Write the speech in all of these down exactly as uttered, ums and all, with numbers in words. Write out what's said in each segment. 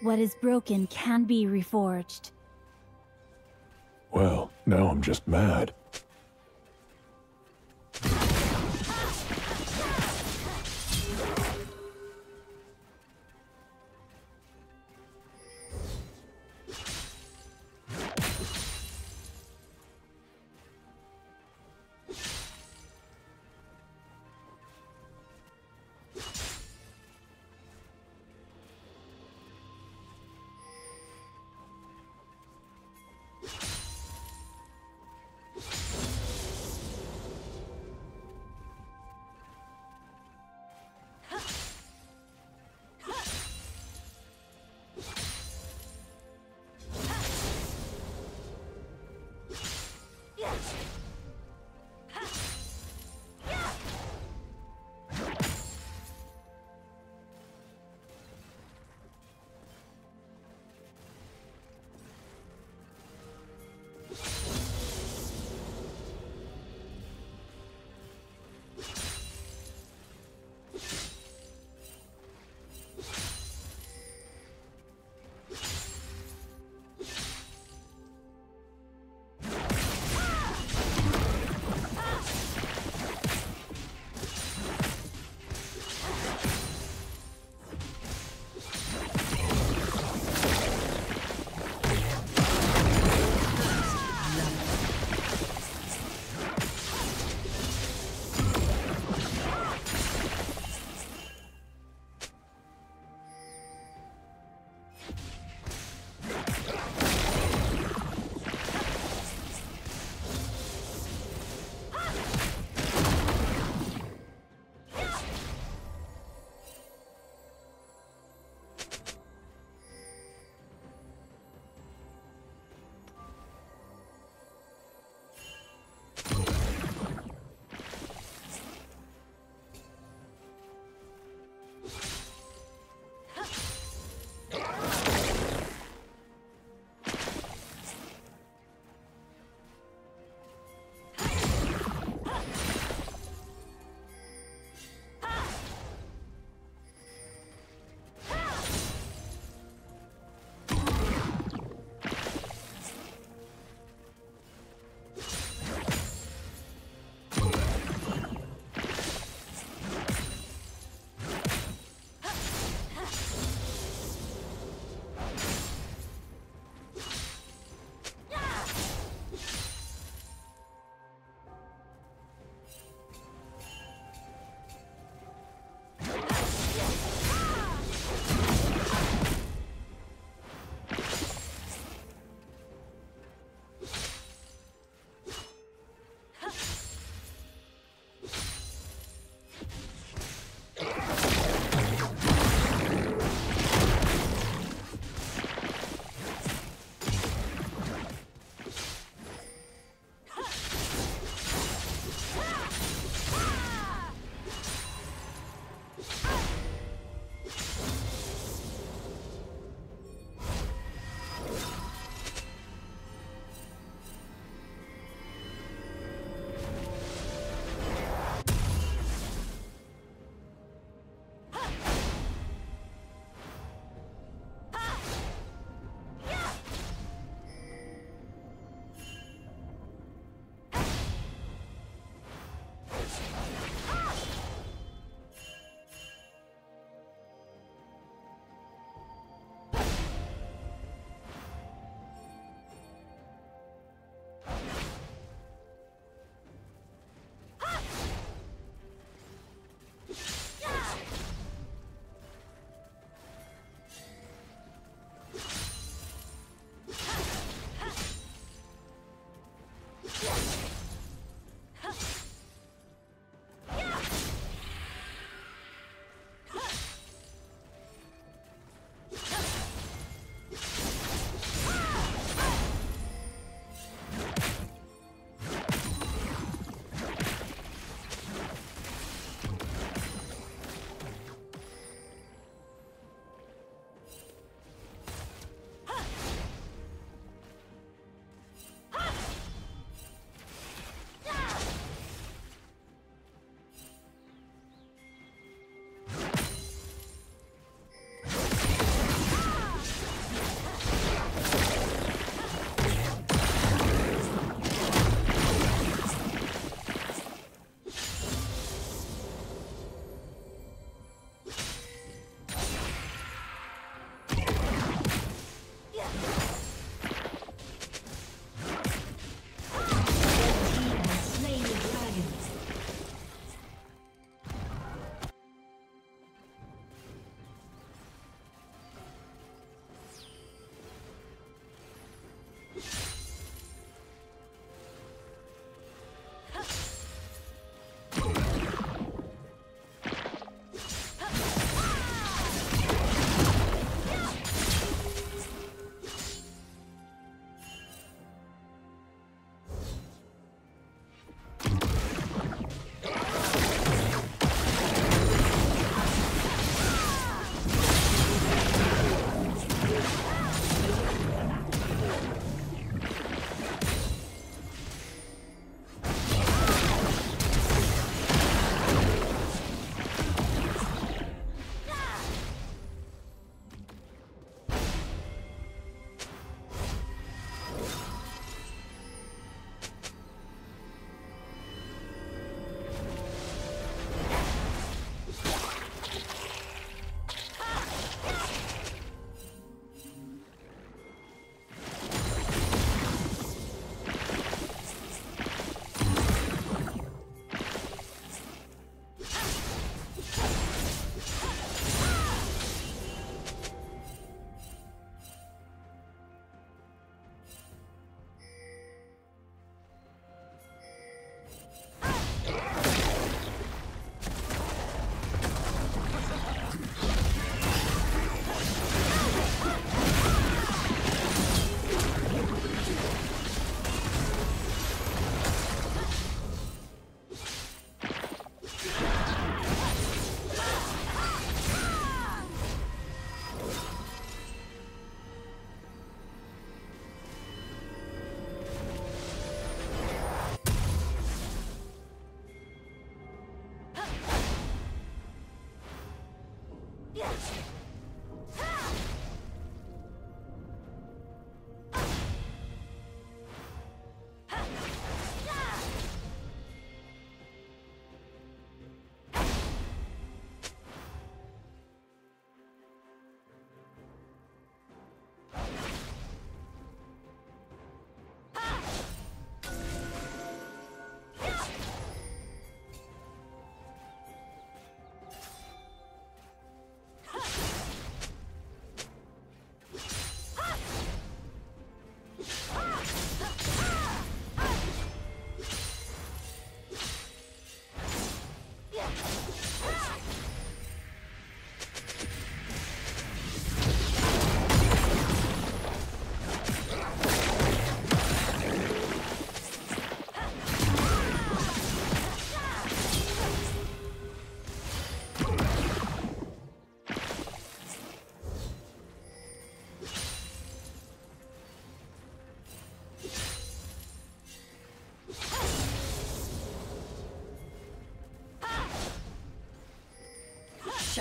What is broken can be reforged. Well, now I'm just mad.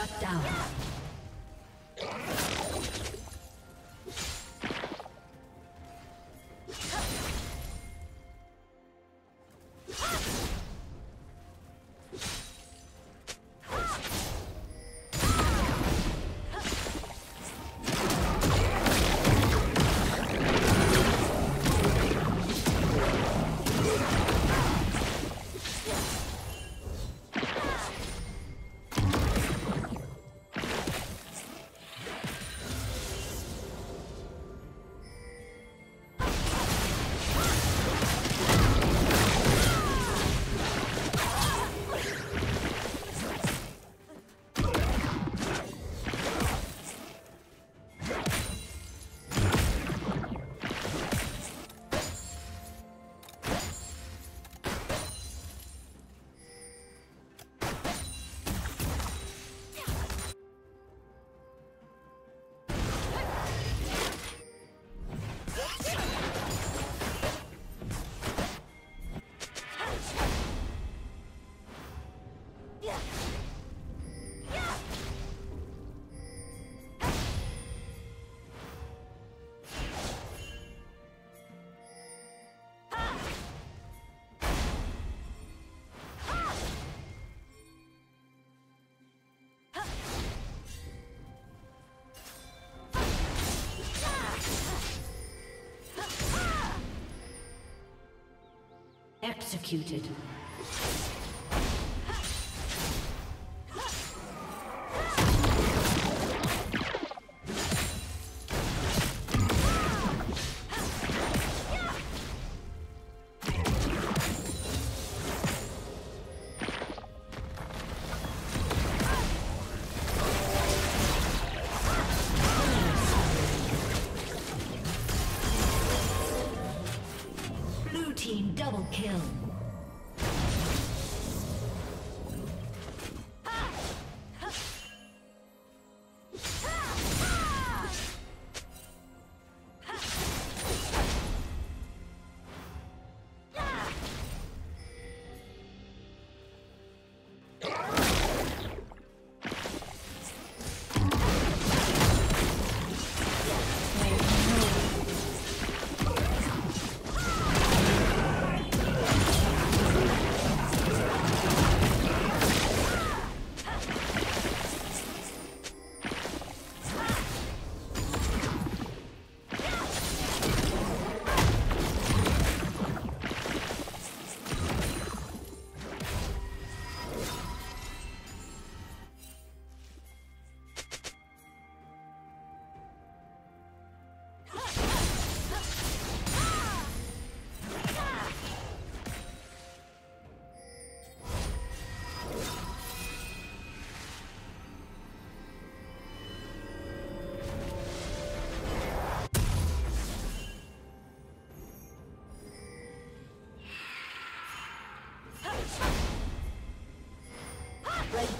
Shut down. Executed. Double kill. Red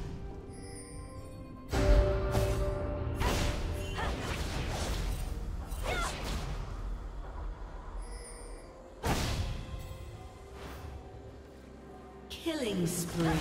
Killing spree.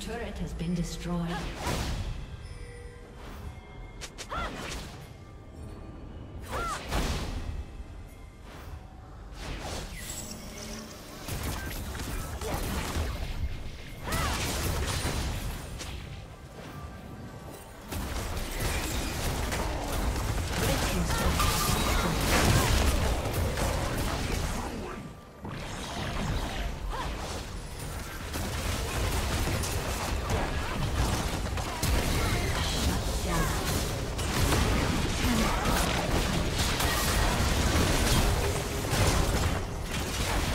turret has been destroyed. Team's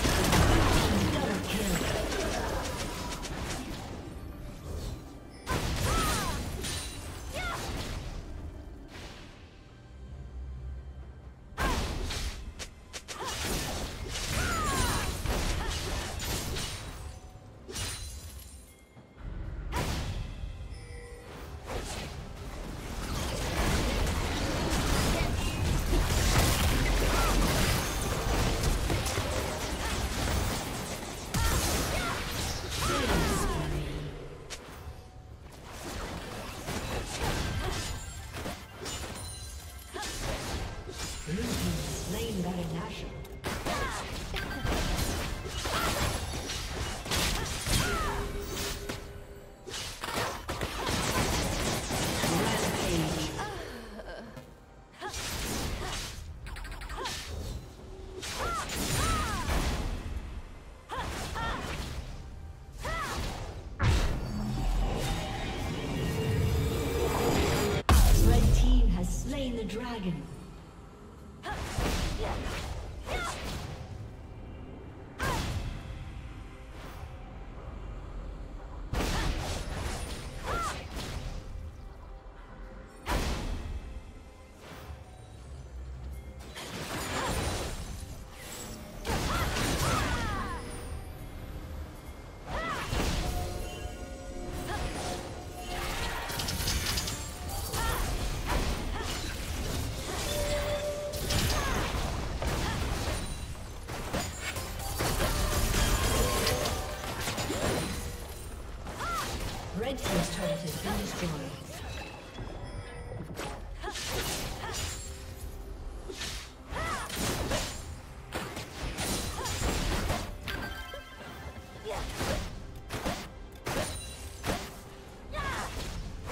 turret has been destroyed. Dragon. Red Team's turret has been destroyed. Red Team's turret has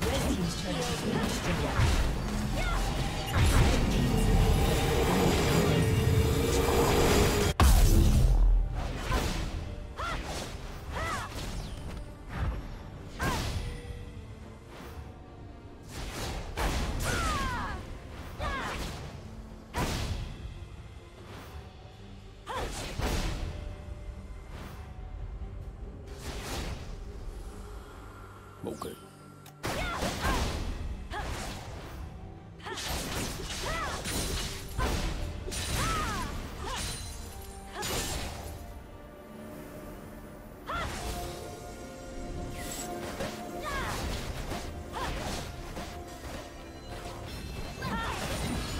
Red Team's turret has been destroyed. Okay.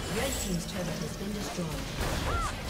Red team's turret has been destroyed.